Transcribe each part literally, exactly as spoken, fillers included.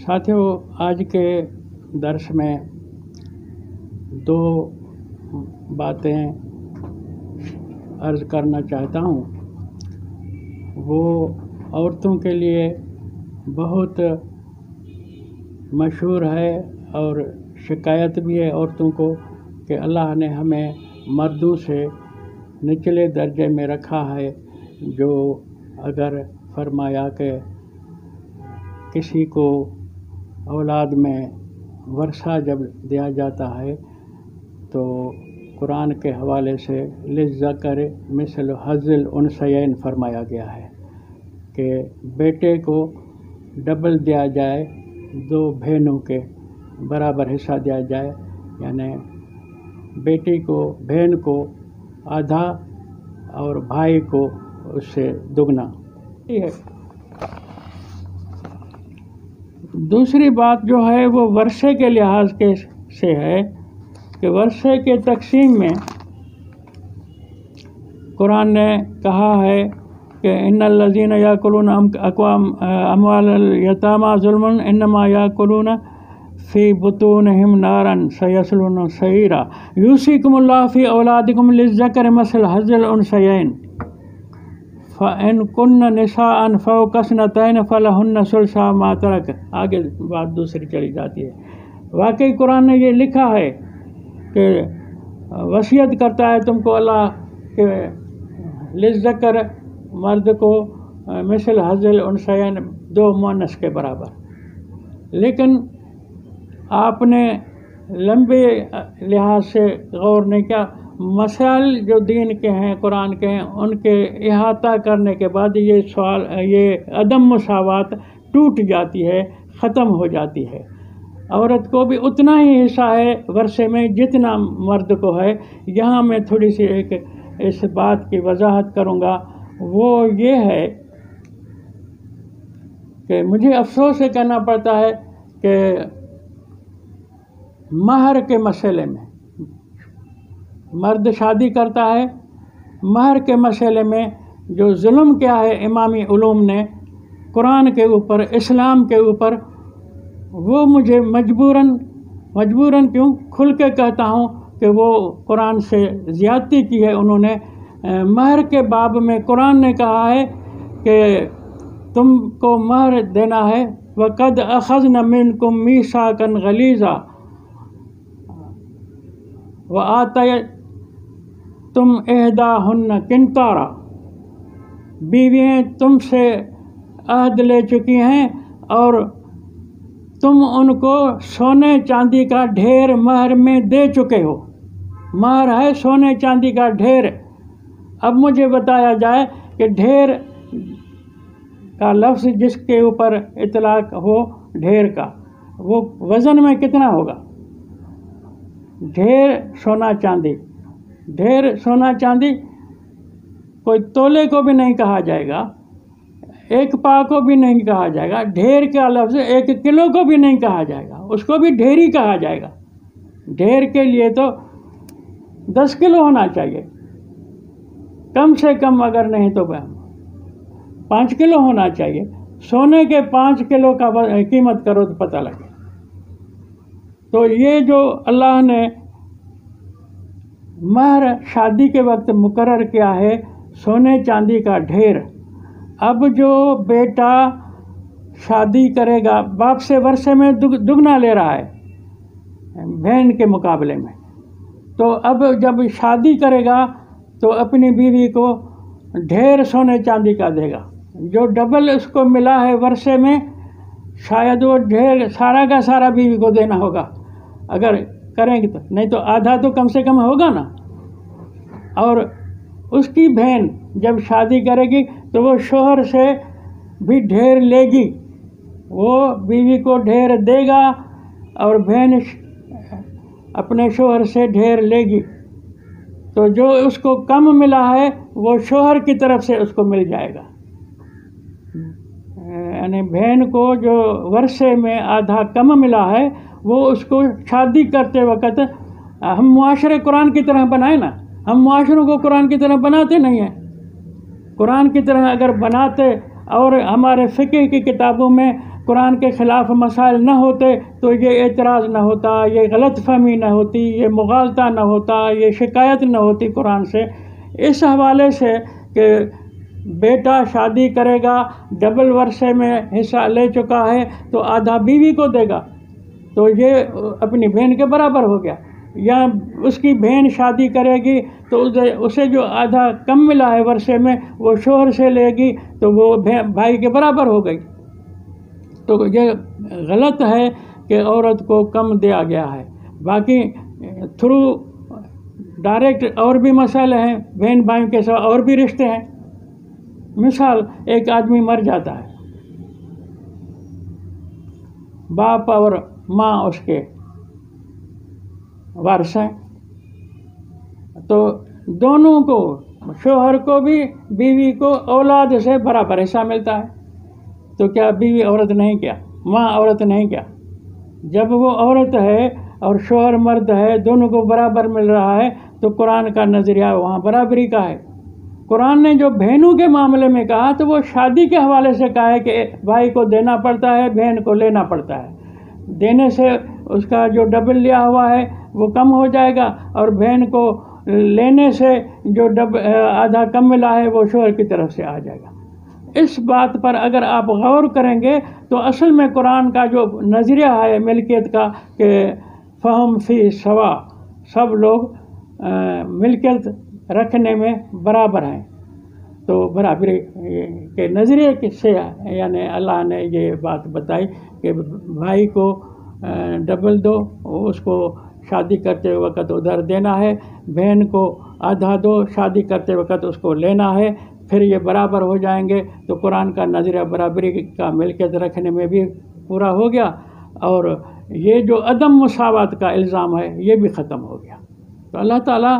साथियों, आज के दर्स में दो बातें अर्ज़ करना चाहता हूँ। वो औरतों के लिए बहुत मशहूर है और शिकायत भी है औरतों को कि अल्लाह ने हमें मर्दों से निचले दर्जे में रखा है। जो अगर फरमाया कि किसी को औलाद में वर्षा जब दिया जाता है तो कुरान के हवाले से लिज़्ज़कर मिसल हज़्ज़िल उन्सयैन फरमाया गया है कि बेटे को डबल दिया जाए, दो बहनों के बराबर हिस्सा दिया जाए, यानी बेटी को बहन को आधा और भाई को उससे दुगना। ये दूसरी बात जो है वो वर्षे के लिहाज के से है कि वर्षे के तकसीम में कुरान ने कहा है कि इन्नल लज़ीन याकुलून अक़वाम अम्वाल यतामा ज़ुल्मन इन्नमा याकुलून फ़ी बुतूनहिम नारन सयस्लून सईरा यूसीकुमुल्लाह फ़ी औलादिकुम लिज़्ज़कर मिस्ल हज़्ज़िल उन्सयैन फ़इन कुन्न निसाअन फ़ौकस्नतैन फ़लहुन्न सुलसा मा तरक। आगे बात दूसरी चली जाती है। वाकई कुरान ने ये लिखा है कि वसीयत करता है तुमको अल्लाह के लिज़्ज़कर मर्द को मिसल हज़्ज़िल उन्सयैन दो मुअन्नस के बराबर, लेकिन आपने लंबे लिहाज से गौर नहीं किया। मसाइल जो दीन के हैं, कुरान के हैं, उनके इहाता करने के बाद ये सवाल, ये अदम मुसावात टूट जाती है, ख़त्म हो जाती है। औरत को भी उतना ही हिस्सा है वर्षे में जितना मर्द को है। यहाँ मैं थोड़ी सी एक इस बात की वजाहत करूँगा, वो ये है कि मुझे अफसोस से कहना पड़ता है कि महर के मसले में मर्द शादी करता है, महर के मसले में जो जुल्म क्या है इमामी उलूम ने कुरान के ऊपर, इस्लाम के ऊपर, वो मुझे मजबूरन मजबूरन क्यों खुल के कहता हूँ कि वो कुरान से ज़्यादती की है उन्होंने। महर के बाब में कुरान ने कहा है कि तुमको महर देना है, वक़द अख़ज़ना मिनकुम मीसाकन गलीज़ा व आतय तुम एहदा हन्न किनतारा। बीवियाँ तुमसे अहद ले चुकी हैं और तुम उनको सोने चांदी का ढेर महर में दे चुके हो। महर है सोने चांदी का ढेर। अब मुझे बताया जाए कि ढेर का लफ्ज़ जिसके ऊपर इतलाक हो ढेर का, वो वज़न में कितना होगा? ढेर सोना चांदी, ढेर सोना चांदी कोई तोले को भी नहीं कहा जाएगा, एक पा को भी नहीं कहा जाएगा, ढेर का लफ्ज़ एक किलो को भी नहीं कहा जाएगा, उसको भी ढेर ही कहा जाएगा। ढेर के लिए तो दस किलो होना चाहिए कम से कम, अगर नहीं तो पाँच किलो होना चाहिए। सोने के पाँच किलो का कीमत करो तो पता लगे। तो ये जो अल्लाह ने महर शादी के वक्त मुकर्रर किया है सोने चांदी का ढेर, अब जो बेटा शादी करेगा बाप से वर्षे में दुग, दुगना ले रहा है बहन के मुकाबले में, तो अब जब शादी करेगा तो अपनी बीवी को ढेर सोने चांदी का देगा। जो डबल उसको मिला है वर्षे में, शायद वो ढेर सारा का सारा बीवी को देना होगा अगर करेंगे तो, नहीं तो आधा तो कम से कम होगा ना। और उसकी बहन जब शादी करेगी तो वो शोहर से भी ढेर लेगी, वो बीवी को ढेर देगा और बहन अपने शोहर से ढेर लेगी। तो जो उसको कम मिला है वो शोहर की तरफ से उसको मिल जाएगा, यानी बहन को जो वर्षे में आधा कम मिला है वो उसको शादी करते वक्त। हम मुआशरे कुरान की तरह बनाए ना, हम मुआशरों को कुरान की तरह बनाते नहीं हैं। कुरान की तरह अगर बनाते और हमारे फ़िक़्ह की किताबों में कुरान के ख़िलाफ़ मसाइल न होते तो ये एतराज़ न होता, ये गलतफहमी न होती, ये मुग़ालता न होता, ये शिकायत न होती कुरान से इस हवाले से कि बेटा शादी करेगा, डबल वर्षे में हिस्सा ले चुका है तो आधा बीवी को देगा तो ये अपनी बहन के बराबर हो गया, या उसकी बहन शादी करेगी तो उसे जो आधा कम मिला है वर्षे में वो शोहर से लेगी तो वो भाई के बराबर हो गई। तो ये गलत है कि औरत को कम दिया गया है। बाकी थ्रू डायरेक्ट और भी मसाले हैं, बहन भाई के साथ और भी रिश्ते हैं। मिसाल, एक आदमी मर जाता है, बाप और माँ उसके वारिस हैं तो दोनों को, शोहर को भी बीवी को औलाद से बराबर हिस्सा मिलता है। तो क्या बीवी औरत नहीं, क्या माँ औरत नहीं? क्या जब वो औरत है और शोहर मर्द है, दोनों को बराबर मिल रहा है तो कुरान का नज़रिया वहाँ बराबरी का है। कुरान ने जो बहनों के मामले में कहा तो वो शादी के हवाले से कहा है कि भाई को देना पड़ता है, बहन को लेना पड़ता है। देने से उसका जो डबल लिया हुआ है वो कम हो जाएगा और बहन को लेने से जो डब आधा कम मिला है वो शोहर की तरफ से आ जाएगा। इस बात पर अगर आप गौर करेंगे तो असल में कुरान का जो नज़रिया है मिल्कियत का कि फ़हम फ़ी सवा, सब लोग मिल्कियत रखने में बराबर हैं। तो बराबरी के नज़रिए से यानी अल्लाह ने ये बात बताई कि भाई को डबल दो, उसको शादी करते वक्त उधर देना है, बहन को आधा दो, शादी करते वक्त उसको लेना है, फिर ये बराबर हो जाएंगे। तो कुरान का नज़रिया बराबरी का मिलकियत रखने में भी पूरा हो गया और ये जो अदम मुसावत का इल्ज़ाम है ये भी ख़त्म हो गया। तो अल्लाह ताला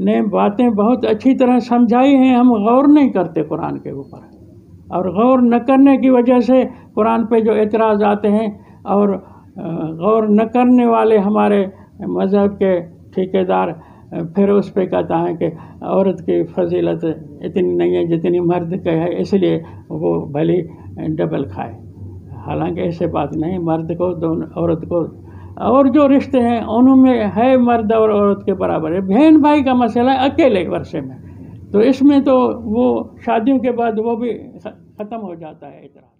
ने बातें बहुत अच्छी तरह समझाई हैं, हम गौर नहीं करते कुरान के ऊपर, और गौर न करने की वजह से कुरान पे जो एतराज़ आते हैं और गौर न करने वाले हमारे मज़हब के ठेकेदार फिर उस पर कहता है कि औरत की फजीलत इतनी नहीं है जितनी मर्द के है, इसलिए वो भली डबल खाए। हालांकि ऐसे बात नहीं, मर्द को दोनों, औरत को, और जो रिश्ते हैं उनमें है मर्द और औरत के बराबर है। बहन भाई का मसला है अकेले वर्षे में, तो इसमें तो वो शादियों के बाद वो भी ख़त्म हो जाता है इतना।